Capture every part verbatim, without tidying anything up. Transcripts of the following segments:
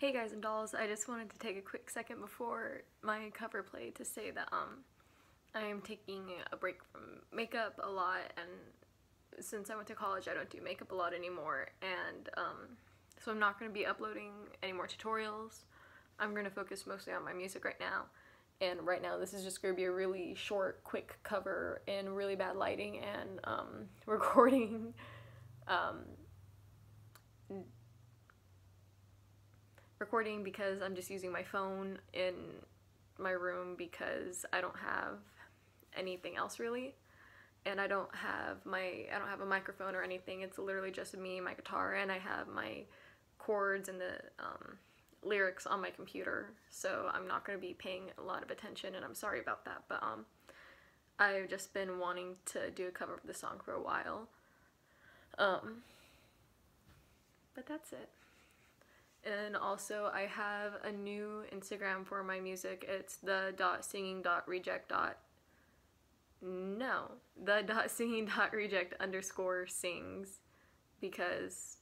Hey guys and dolls, I just wanted to take a quick second before my cover play to say that um, I am taking a break from makeup a lot, and since I went to college I don't do makeup a lot anymore, and um, so I'm not going to be uploading any more tutorials. I'm going to focus mostly on my music right now, and right now this is just going to be a really short, quick cover in really bad lighting and um, recording. um, recording because I'm just using my phone in my room because I don't have anything else really, and I don't have my I don't have a microphone or anything. It's literally just me and my guitar, and I have my chords and the um, lyrics on my computer, so I'm not going to be paying a lot of attention, and I'm sorry about that, but um, I've just been wanting to do a cover of the song for a while, um, but that's it. And also, I have a new Instagram for my music. It's the dot singing dot reject dot no the dot singing dot reject underscore sings, because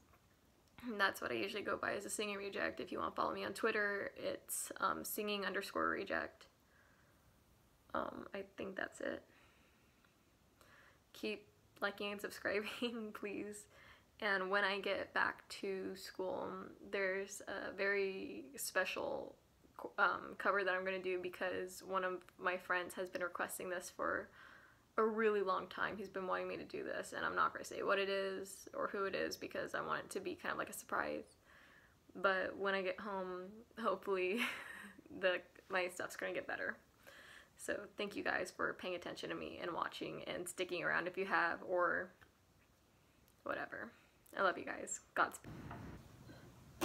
that's what I usually go by, is a singing reject. If you want to follow me on Twitter, it's um, singing underscore reject. Um, I think that's it. Keep liking and subscribing, please. And when I get back to school, there's a very special um, cover that I'm going to do, because one of my friends has been requesting this for a really long time. He's been wanting me to do this, and I'm not going to say what it is or who it is because I want it to be kind of like a surprise. But when I get home, hopefully the my stuff's going to get better. So thank you guys for paying attention to me and watching and sticking around if you have, or whatever. I love you guys. Godspeed.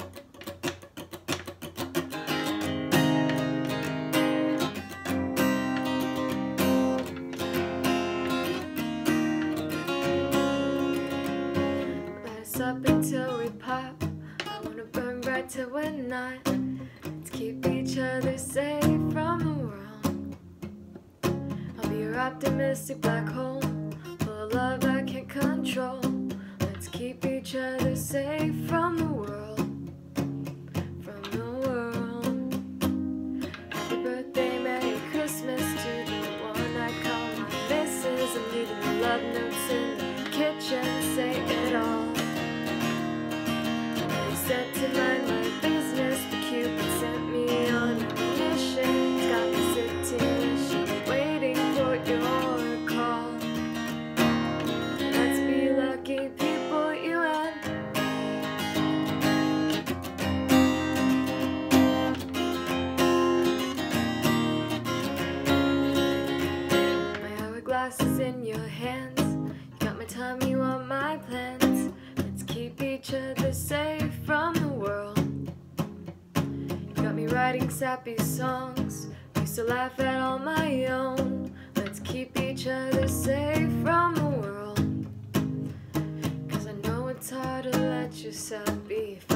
Light us up until we pop. I wanna burn bright till we're not. Let's keep each other safe from the world. I'll be your optimistic black hole, full of love I can't control. Let's keep each other safe from the world, from the world. Happy birthday, Merry Christmas to the one I call my missus. I'm leaving the love notes in the kitchen, say it all. I set to mind my business, but Cupid sent me on a mission. It's got me sitting, she's waiting for your call. Let's be lucky. Glasses in your hands, you got my time, you want my plans. Let's keep each other safe from the world. You got me writing sappy songs, used to laugh at all my own. Let's keep each other safe from the world, cause I know it's hard to let yourself be free.